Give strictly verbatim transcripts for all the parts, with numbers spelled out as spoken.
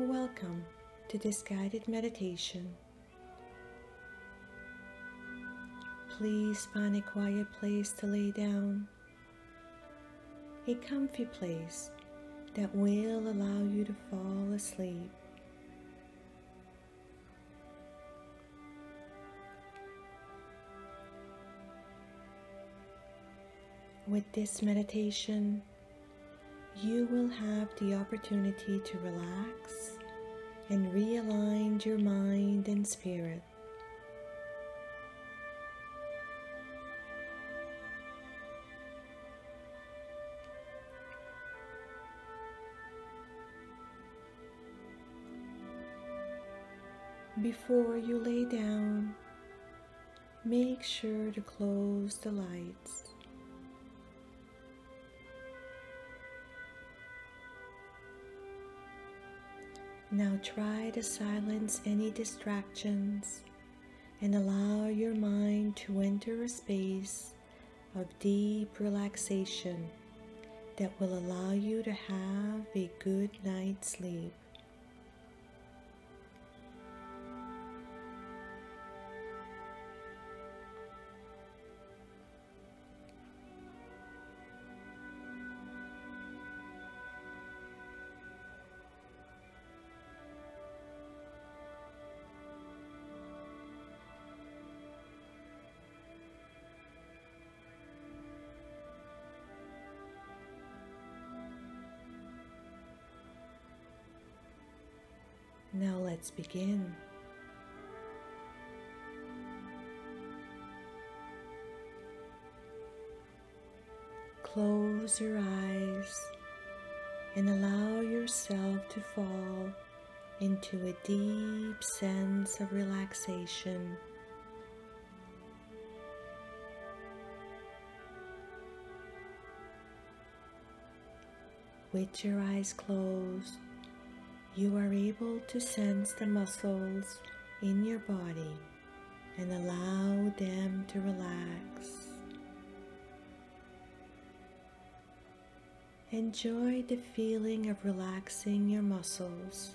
Welcome to this guided meditation. Please find a quiet place to lay down, a comfy place that will allow you to fall asleep. With this meditation, you will have the opportunity to relax and realign your mind and spirit. Before you lay down, make sure to close the lights. Now try to silence any distractions and allow your mind to enter a space of deep relaxation that will allow you to have a good night's sleep. Now let's begin. Close your eyes and allow yourself to fall into a deep sense of relaxation. With your eyes closed, you are able to sense the muscles in your body and allow them to relax. Enjoy the feeling of relaxing your muscles.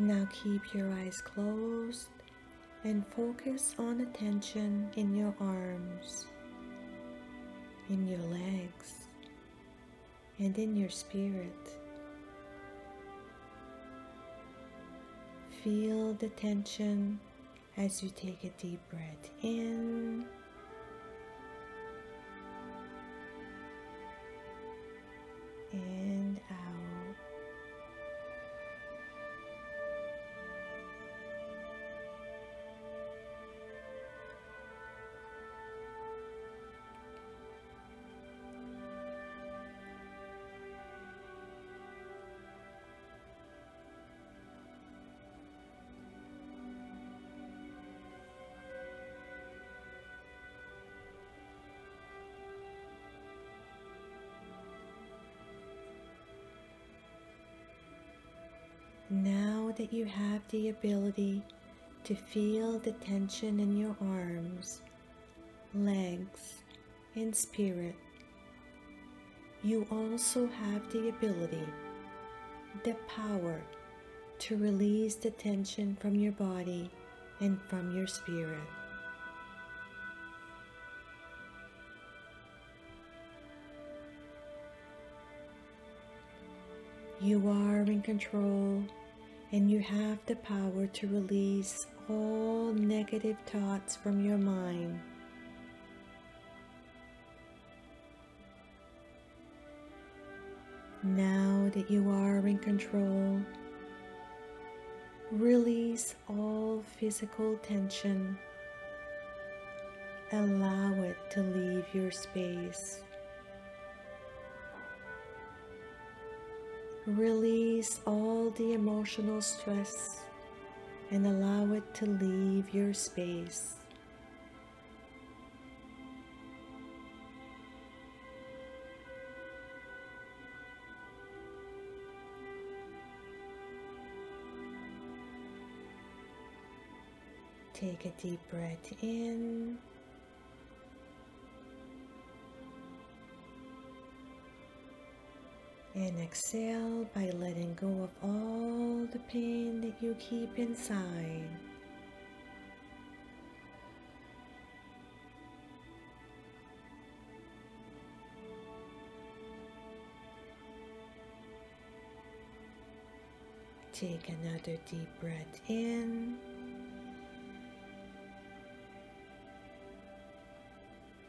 Now keep your eyes closed and focus on the tension in your arms, in your legs, and in your spirit. Feel the tension as you take a deep breath in and out. Now that you have the ability to feel the tension in your arms, legs, and spirit, you also have the ability, the power, to release the tension from your body and from your spirit. You are in control, and you have the power to release all negative thoughts from your mind. Now that you are in control, release all physical tension. Allow it to leave your space. Release all the emotional stress and allow it to leave your space. Take a deep breath in. And exhale by letting go of all the pain that you keep inside. Take another deep breath in.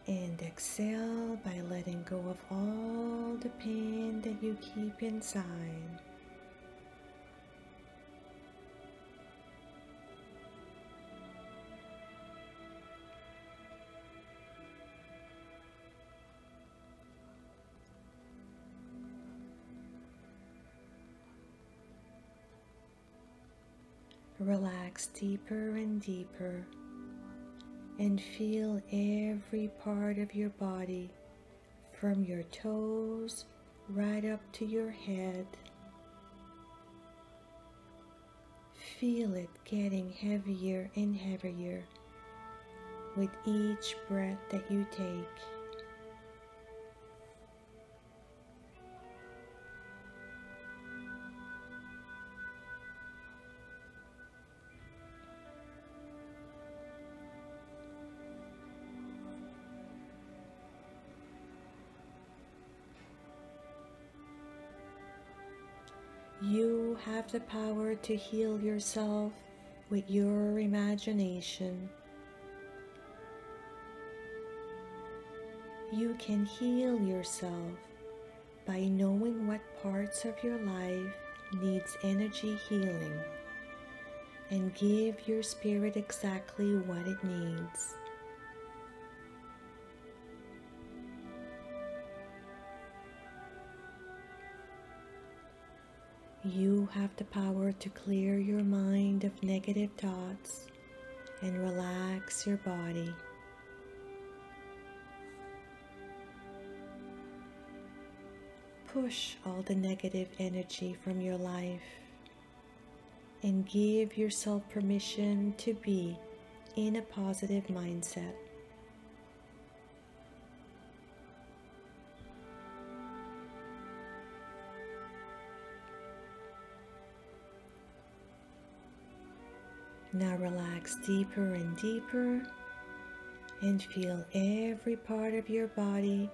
And exhale by letting go of all the pain that you keep inside. Relax deeper and deeper, and feel every part of your body from your toes right up to your head. Feel it getting heavier and heavier with each breath that you take. You have the power to heal yourself with your imagination. You can heal yourself by knowing what parts of your life needs energy healing, and give your spirit exactly what it needs. You have the power to clear your mind of negative thoughts and relax your body. Push all the negative energy from your life and give yourself permission to be in a positive mindset. Now relax deeper and deeper, and feel every part of your body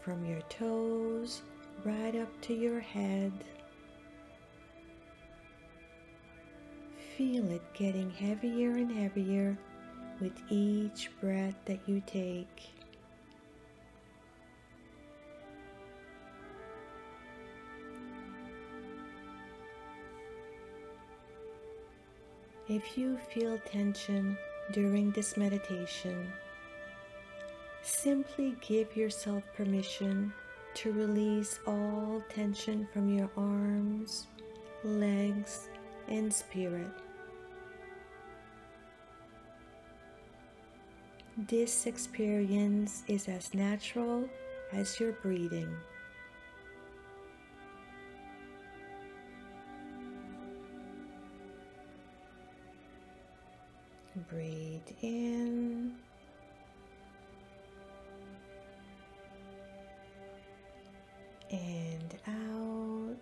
from your toes right up to your head. Feel it getting heavier and heavier with each breath that you take. If you feel tension during this meditation, simply give yourself permission to release all tension from your arms, legs, and spirit. This experience is as natural as your breathing. Breathe in and out.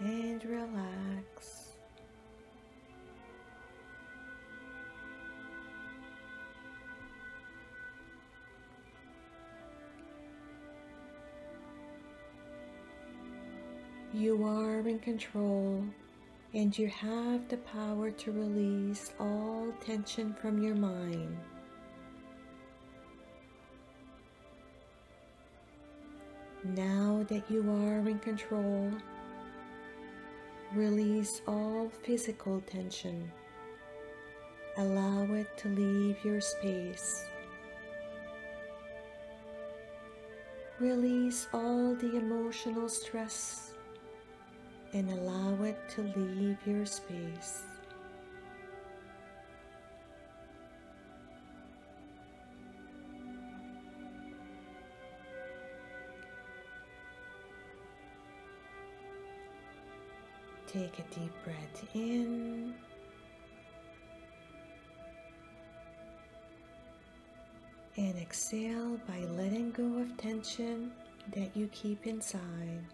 And relax. You are in control, and you have the power to release all tension from your mind. Now that you are in control, release all physical tension. Allow it to leave your space. Release all the emotional stress and allow it to leave your space. Take a deep breath in and exhale by letting go of tension that you keep inside.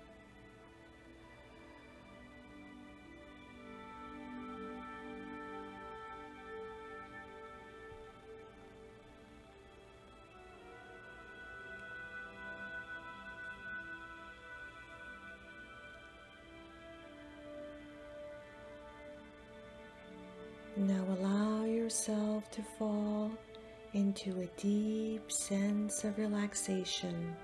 Now allow yourself to fall into a deep sense of relaxation.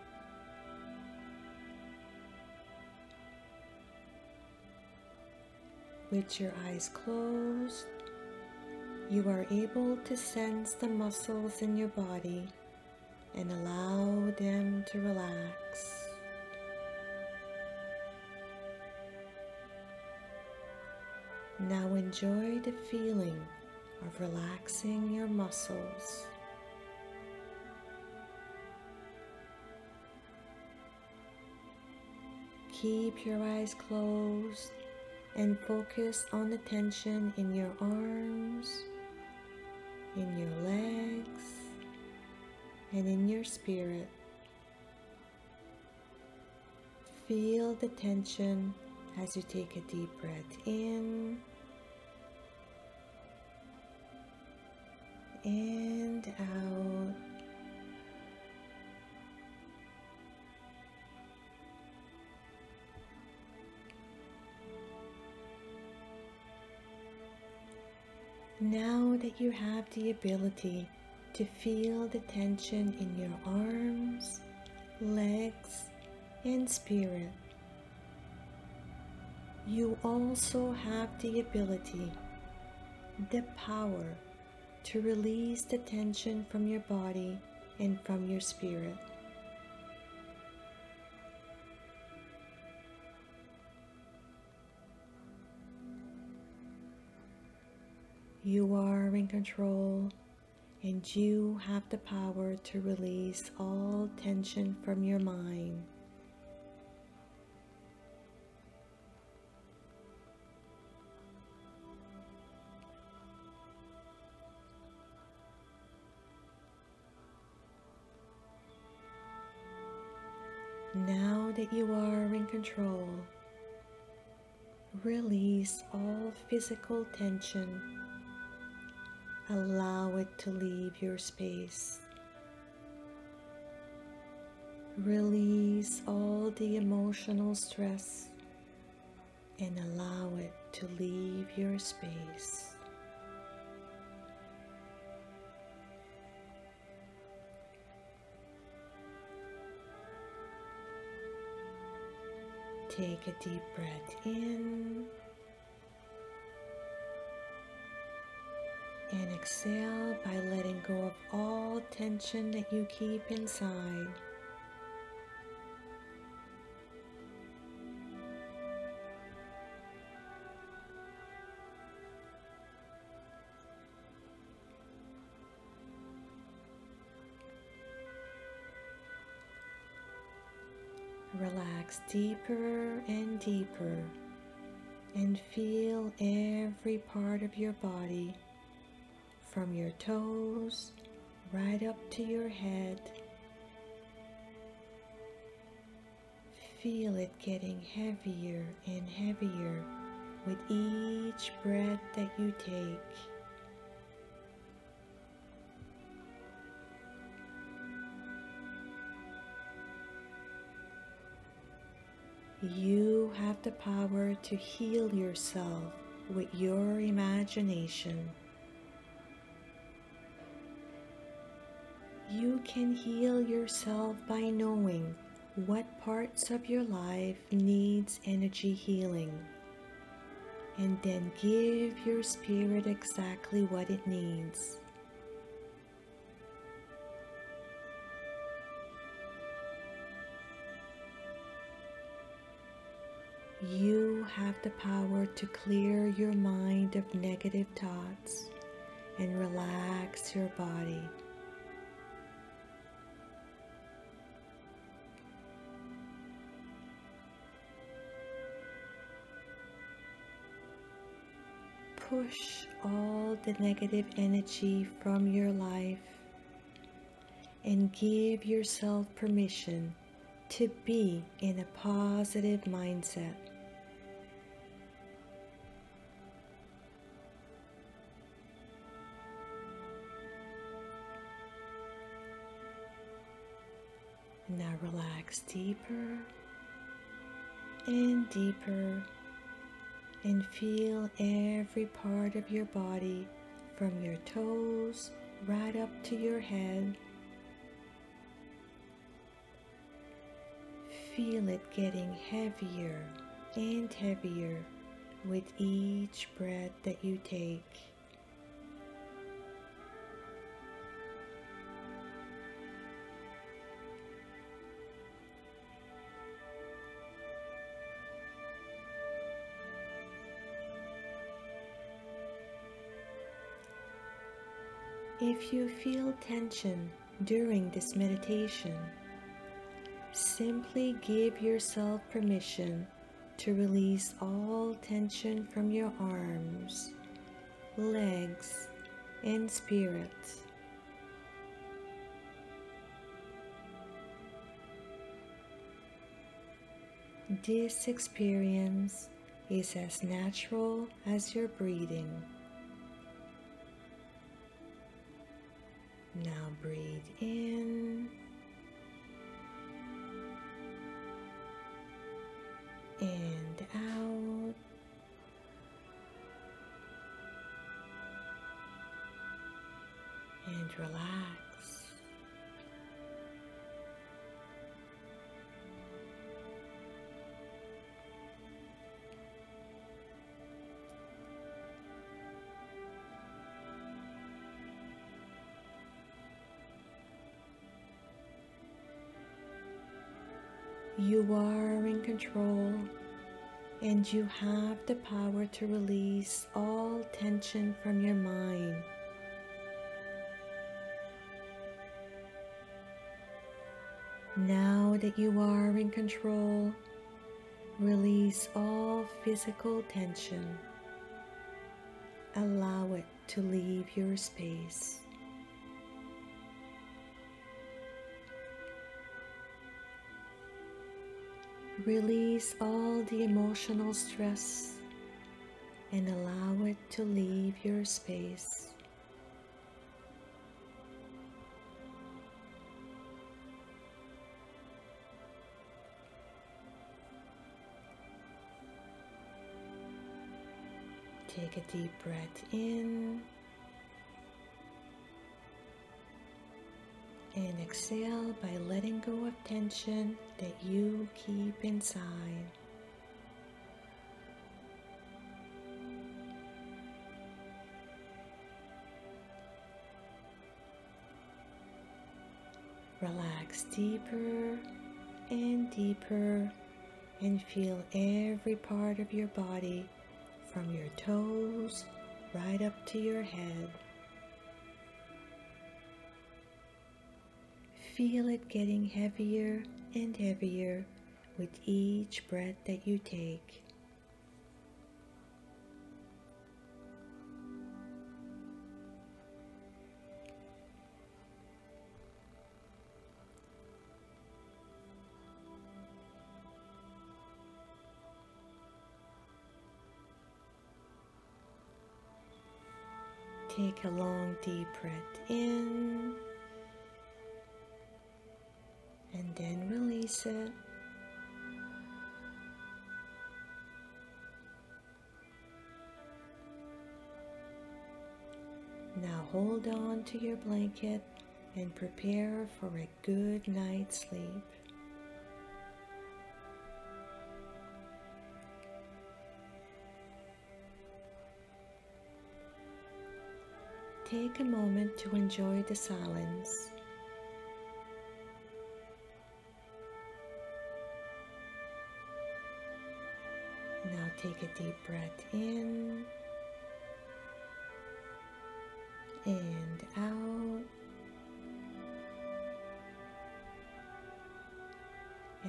With your eyes closed, you are able to sense the muscles in your body and allow them to relax. Now enjoy the feeling of relaxing your muscles. Keep your eyes closed and focus on the tension in your arms, in your legs, and in your spirit. Feel the tension as you take a deep breath in and out. Now that you have the ability to feel the tension in your arms, legs, and spirit, you also have the ability, the power, to release the tension from your body and from your spirit. You are in control, and you have the power to release all tension from your mind. Now that you are in control, release all physical tension. Allow it to leave your space. Release all the emotional stress and allow it to leave your space. Take a deep breath in and exhale by letting go of all tension that you keep inside. Relax deeper and deeper and feel every part of your body, from your toes right up to your head. Feel it getting heavier and heavier with each breath that you take. You have the power to heal yourself with your imagination. You can heal yourself by knowing what parts of your life needs energy healing, and then give your spirit exactly what it needs. You have the power to clear your mind of negative thoughts and relax your body. push all the negative energy from your life and give yourself permission to be in a positive mindset. Now relax deeper and deeper and feel every part of your body from your toes right up to your head. Feel it getting heavier and heavier with each breath that you take. If you feel tension during this meditation, simply give yourself permission to release all tension from your arms, legs, and spirit. This experience is as natural as your breathing. Now breathe in and out. And relax. You are in control, and you have the power to release all tension from your mind. Now that you are in control, release all physical tension. Allow it to leave your space. Release all the emotional stress and allow it to leave your space. Take a deep breath in and exhale by letting go of tension that you keep inside. Relax deeper and deeper and feel every part of your body from your toes right up to your head. Feel it getting heavier and heavier with each breath that you take. Take a long deep breath in. And then release it. Now hold on to your blanket and prepare for a good night's sleep. Take a moment to enjoy the silence. Now take a deep breath in and out,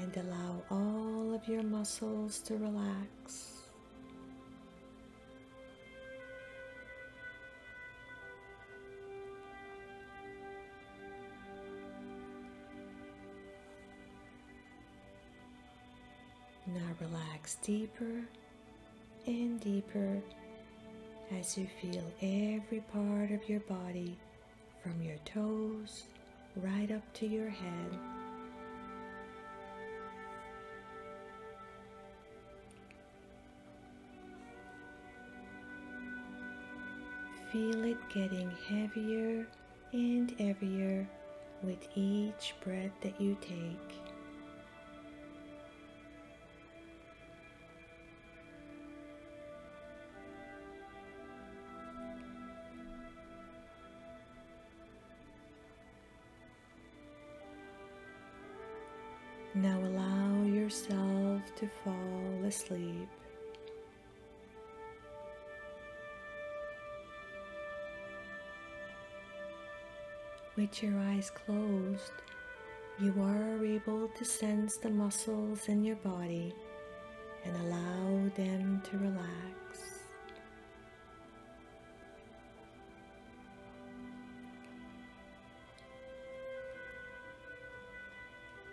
and allow all of your muscles to relax. Now relax deeper and deeper as you feel every part of your body from your toes right up to your head. Feel it getting heavier and heavier with each breath that you take. Now allow yourself to fall asleep. With your eyes closed, you are able to sense the muscles in your body and allow them to relax.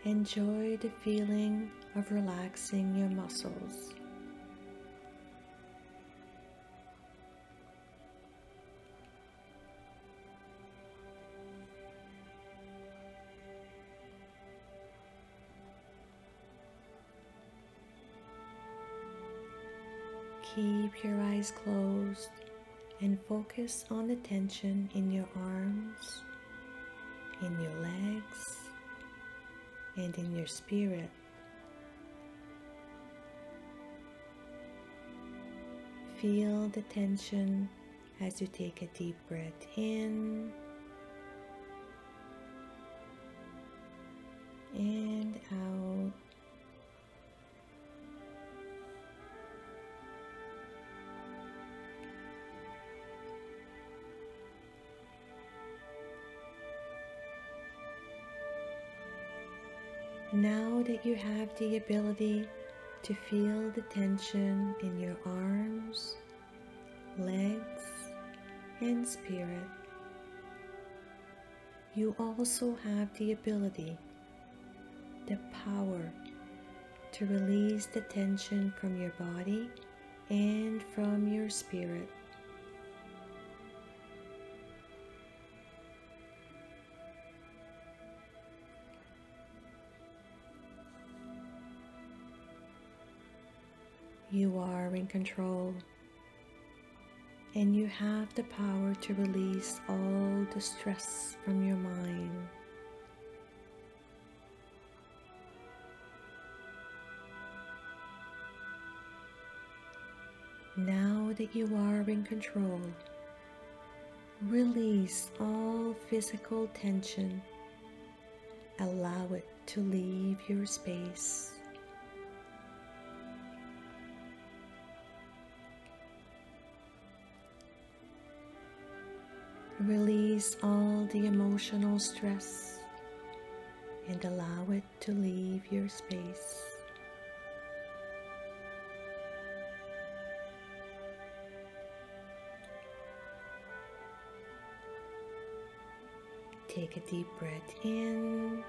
Enjoy the feeling of relaxing your muscles. Keep your eyes closed and focus on the tension in your arms, in your legs, and in your spirit. Feel the tension as you take a deep breath in and out. Now that you have the ability to feel the tension in your arms, legs, and spirit, you also have the ability, the power, to release the tension from your body and from your spirit. You are in control, and you have the power to release all the stress from your mind. Now that you are in control, release all physical tension. Allow it to leave your space. Release all the emotional stress and allow it to leave your space. Take a deep breath in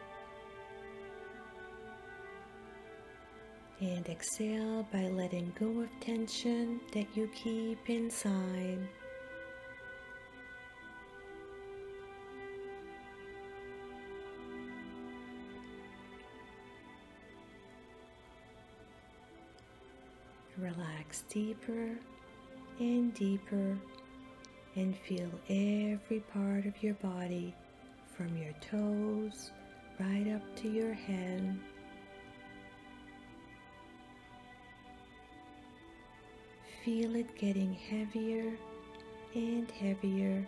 and exhale by letting go of tension that you keep inside. Relax deeper and deeper and feel every part of your body from your toes right up to your head. Feel it getting heavier and heavier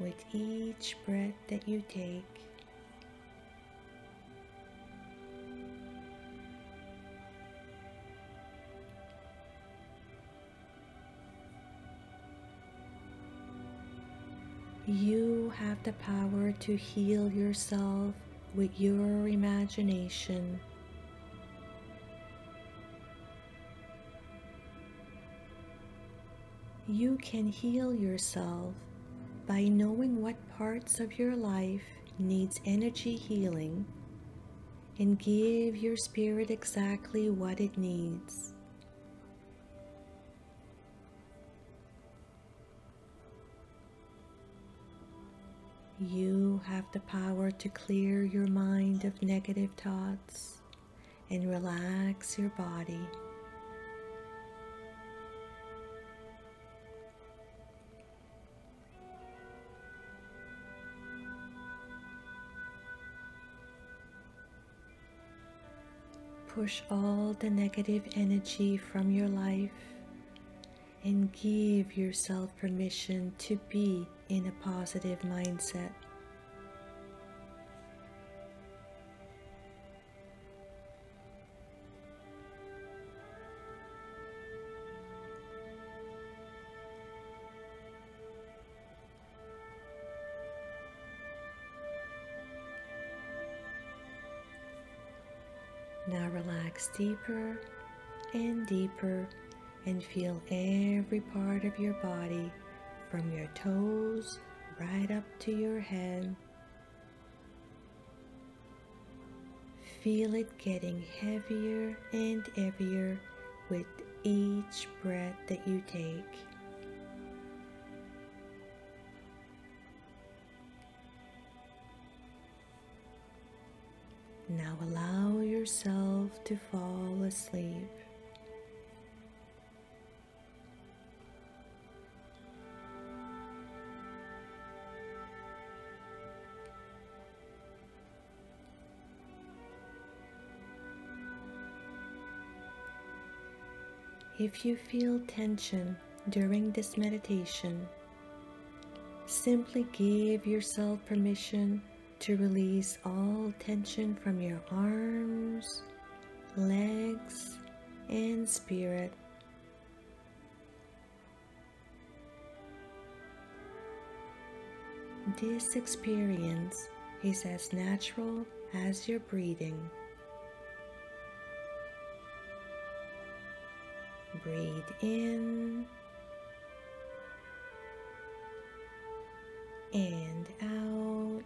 with each breath that you take. You have the power to heal yourself with your imagination. You can heal yourself by knowing what parts of your life needs energy healing and give your spirit exactly what it needs. You have the power to clear your mind of negative thoughts and relax your body. Push all the negative energy from your life and give yourself permission to be in a positive mindset. Now relax deeper and deeper and feel every part of your body from your toes right up to your head. Feel it getting heavier and heavier with each breath that you take. Now allow yourself to fall asleep. If you feel tension during this meditation, simply give yourself permission to release all tension from your arms, legs, and spirit. This experience is as natural as your breathing. Breathe in and out.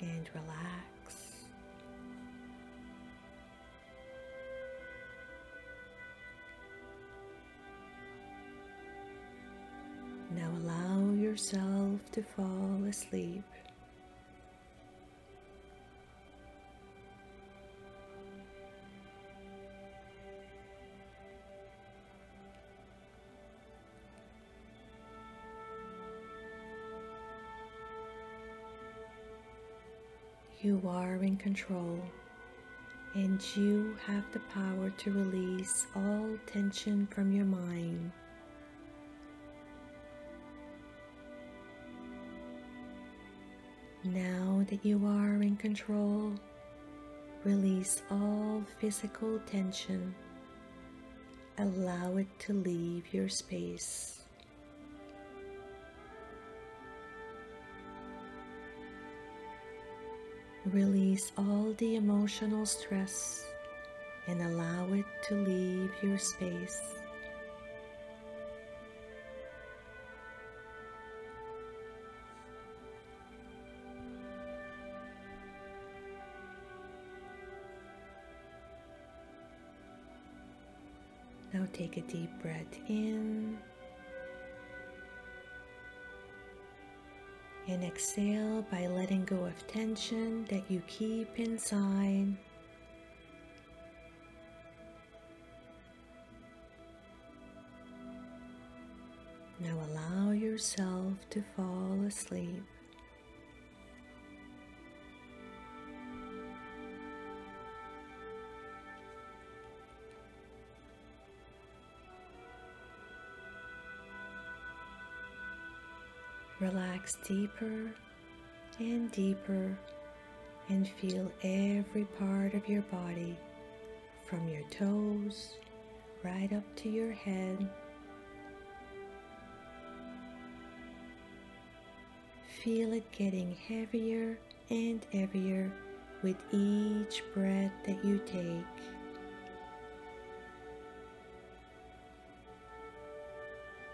And relax. Now allow yourself to fall asleep. You are in control, and you have the power to release all tension from your mind. Now that you are in control, release all physical tension. Allow it to leave your space. Release all the emotional stress and allow it to leave your space. Now take a deep breath in and exhale by letting go of tension that you keep inside. Now allow yourself to fall asleep. Relax deeper and deeper and feel every part of your body from your toes right up to your head. Feel it getting heavier and heavier with each breath that you take.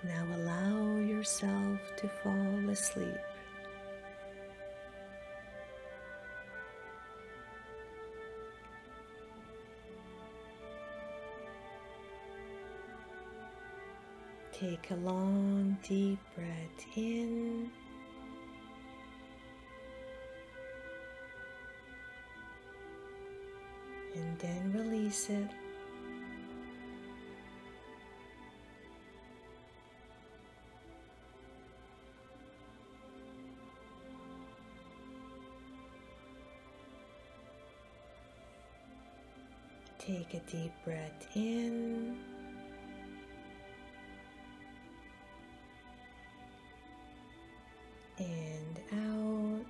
Now allow yourself to fall asleep. Take a long, deep breath in. And then release it. Take a deep breath in. And out.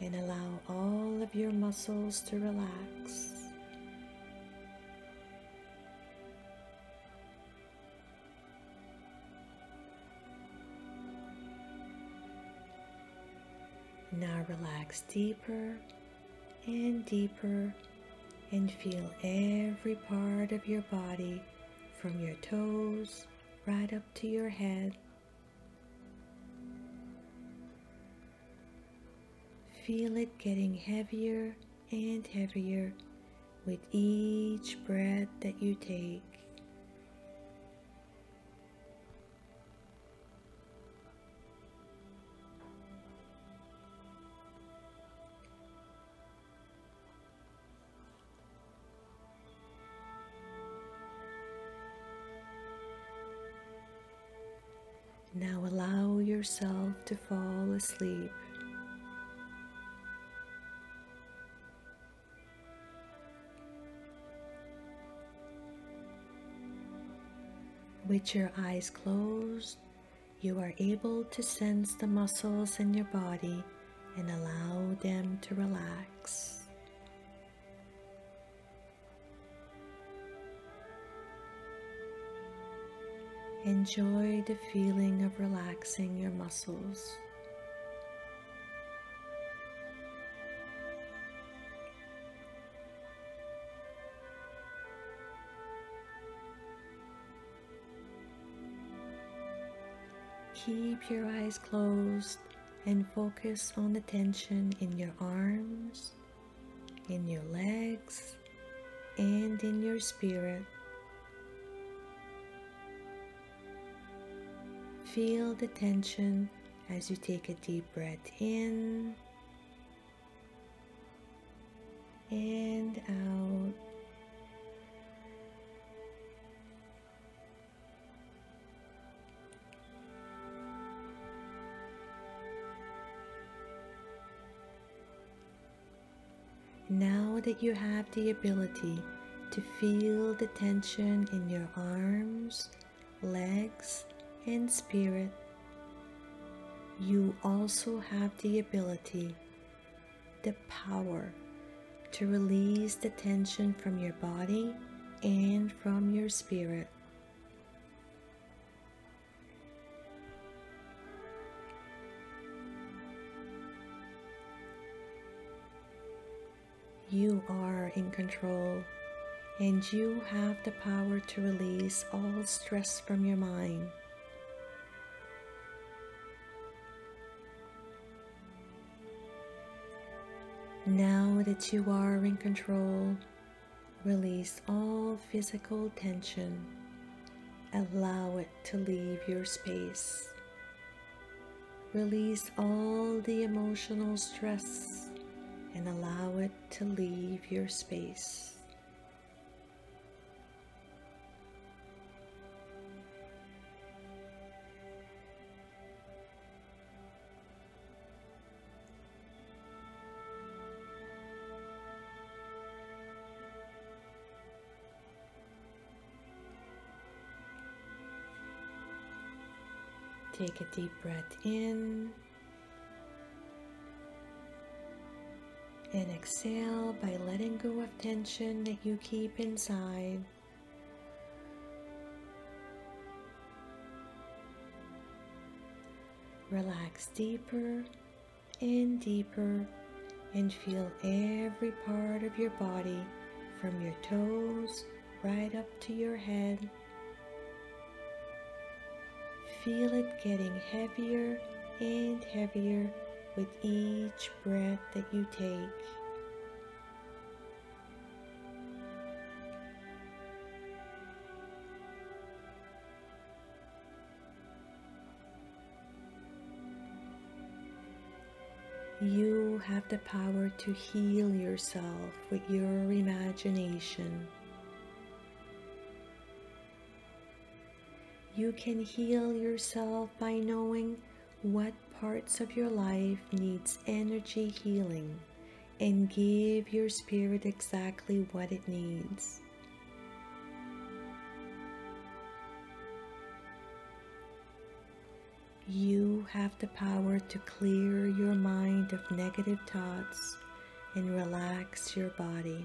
And allow all of your muscles to relax. Now relax deeper and deeper and feel every part of your body from your toes right up to your head. Feel it getting heavier and heavier with each breath that you take. Now allow yourself to fall asleep. With your eyes closed, you are able to sense the muscles in your body and allow them to relax. Enjoy the feeling of relaxing your muscles. Keep your eyes closed and focus on the tension in your arms, in your legs, and in your spirit. Feel the tension as you take a deep breath in and out. Now that you have the ability to feel the tension in your arms, legs, and spirit, you also have the ability, the power to release the tension from your body and from your spirit. You are in control, and you have the power to release all stress from your mind. Now that you are in control, release all physical tension. Allow it to leave your space. Release all the emotional stress and allow it to leave your space. Take a deep breath in and exhale by letting go of tension that you keep inside. Relax deeper and deeper and feel every part of your body from your toes right up to your head. Feel it getting heavier and heavier with each breath that you take. You have the power to heal yourself with your imagination. You can heal yourself by knowing what parts of your life needs energy healing and give your spirit exactly what it needs. You have the power to clear your mind of negative thoughts and relax your body.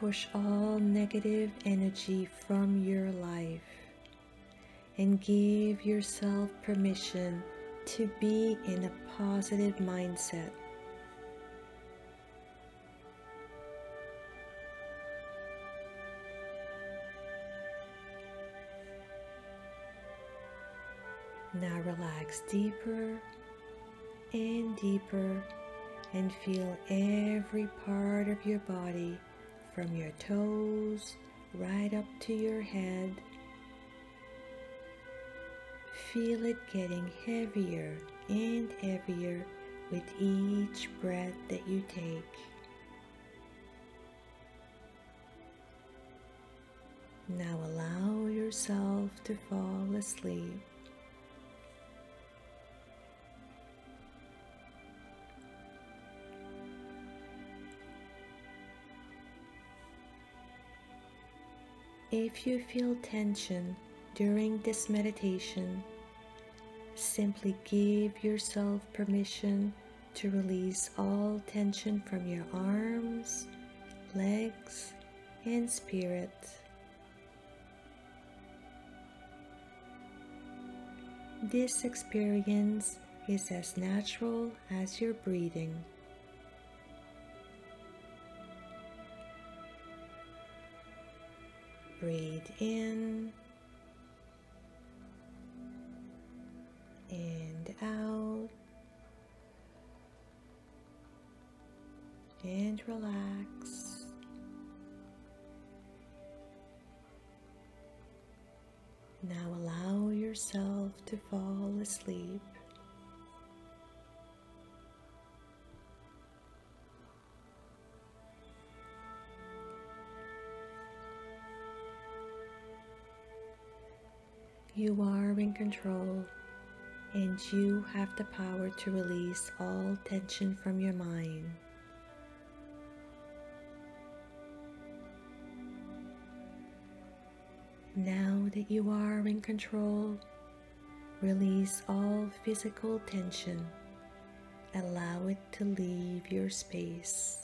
Push all negative energy from your life and give yourself permission to be in a positive mindset. Now relax deeper and deeper and feel every part of your body from your toes right up to your head. Feel it getting heavier and heavier with each breath that you take. Now allow yourself to fall asleep. If you feel tension during this meditation, simply give yourself permission to release all tension from your arms, legs, and spirit. This experience is as natural as your breathing. Breathe in and out, and relax. Now allow yourself to fall asleep. You are in control, and you have the power to release all tension from your mind. Now that you are in control, release all physical tension. Allow it to leave your space.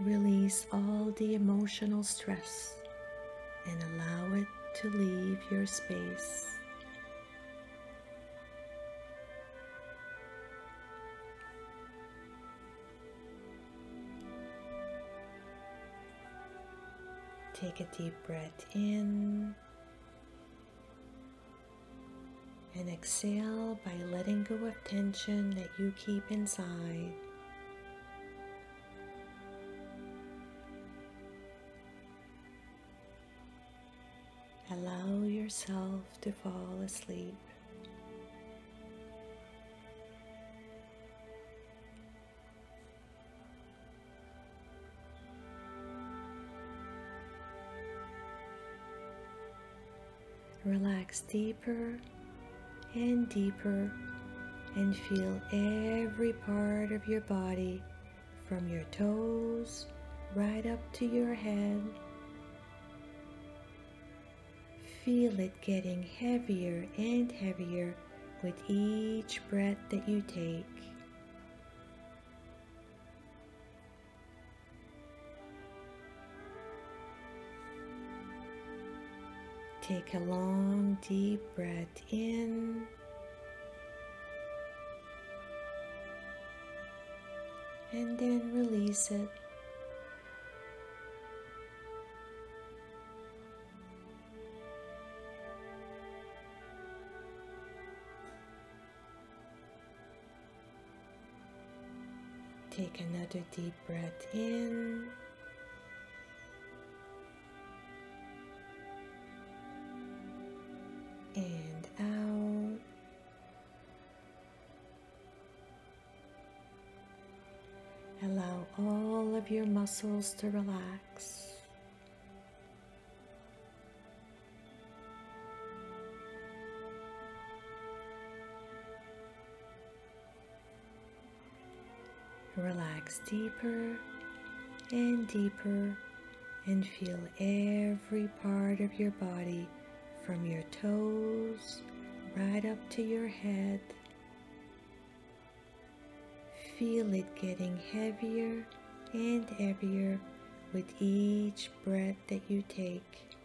Release all the emotional stress and allow it to leave your space. Take a deep breath in and exhale by letting go of tension that you keep inside. Allow yourself to fall asleep. Relax deeper and deeper and feel every part of your body from your toes right up to your head. Feel it getting heavier and heavier with each breath that you take. Take a long, deep breath in and then release it. Take another deep breath in. And out. Allow all of your muscles to relax. Relax deeper and deeper, and feel every part of your body from your toes right up to your head. Feel it getting heavier and heavier with each breath that you take.